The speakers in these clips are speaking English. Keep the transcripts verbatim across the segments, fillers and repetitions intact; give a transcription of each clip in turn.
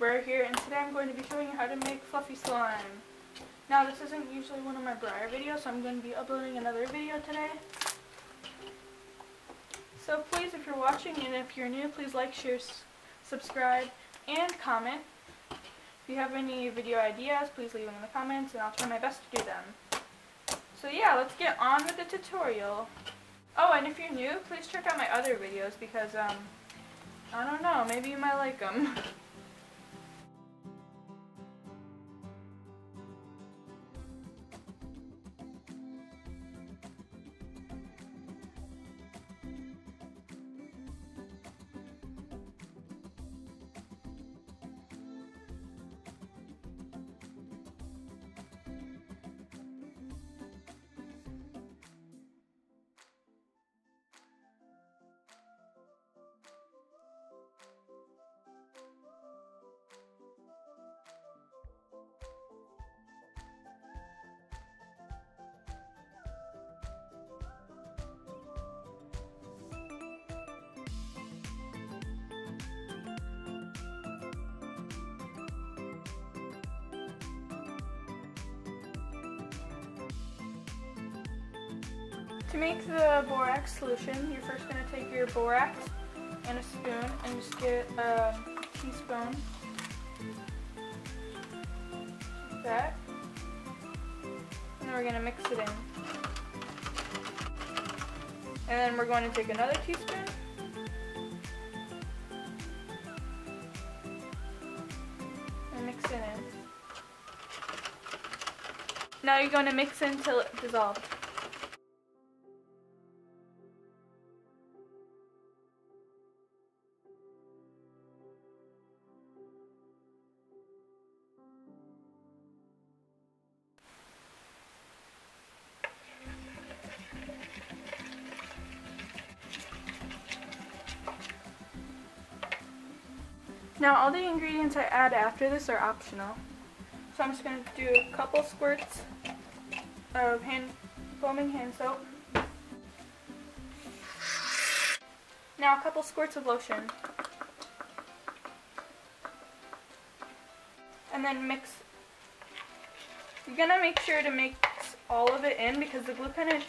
Baird here, and today I'm going to be showing you how to make fluffy slime. Now, this isn't usually one of my Briar videos, so I'm going to be uploading another video today. So please, if you're watching and if you're new, please like, share, subscribe, and comment. If you have any video ideas, please leave them in the comments and I'll try my best to do them. So yeah, let's get on with the tutorial. Oh, and if you're new, please check out my other videos because, um, I don't know, maybe you might like them. To make the borax solution, you're first going to take your borax and a spoon and just get a teaspoon like that, and then we're going to mix it in. And then we're going to take another teaspoon and mix it in. Now you're going to mix it until it dissolves. Now, all the ingredients I add after this are optional, so I'm just going to do a couple squirts of hand foaming hand soap. Now a couple squirts of lotion. And then mix. You're going to make sure to mix all of it in because the glue kind of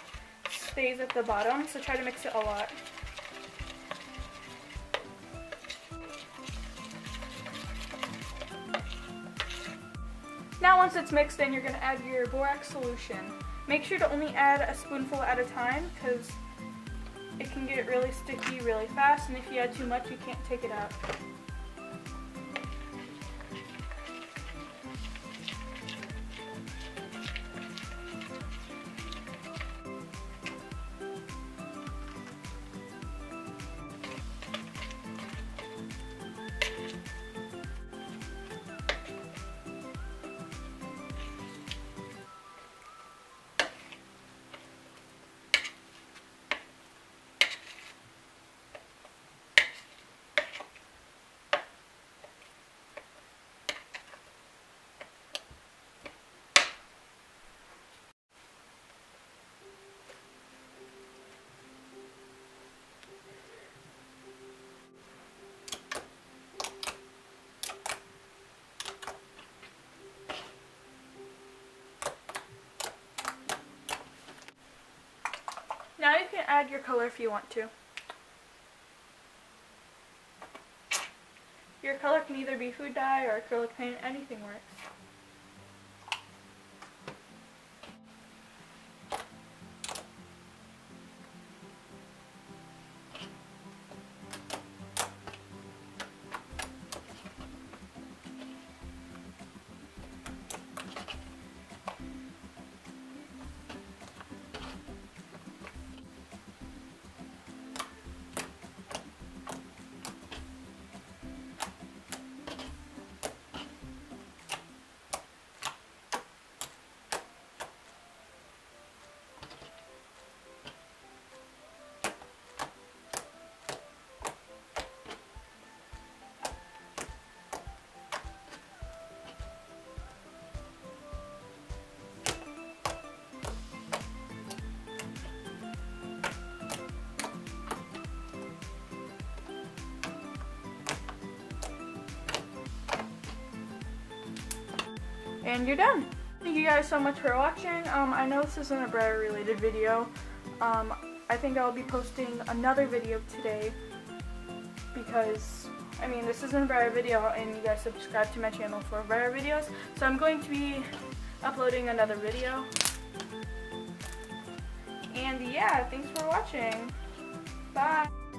stays at the bottom, so try to mix it a lot. Now once it's mixed in, you're going to add your borax solution. Make sure to only add a spoonful at a time because it can get really sticky really fast, and if you add too much you can't take it out. Now you can add your color if you want to. Your color can either be food dye or acrylic paint, anything works. and you're done. Thank you guys so much for watching. Um, I know this isn't a Briar related video. Um, I think I'll be posting another video today because, I mean, this isn't a Briar video and you guys subscribe to my channel for Briar videos. So I'm going to be uploading another video. And yeah, thanks for watching. Bye.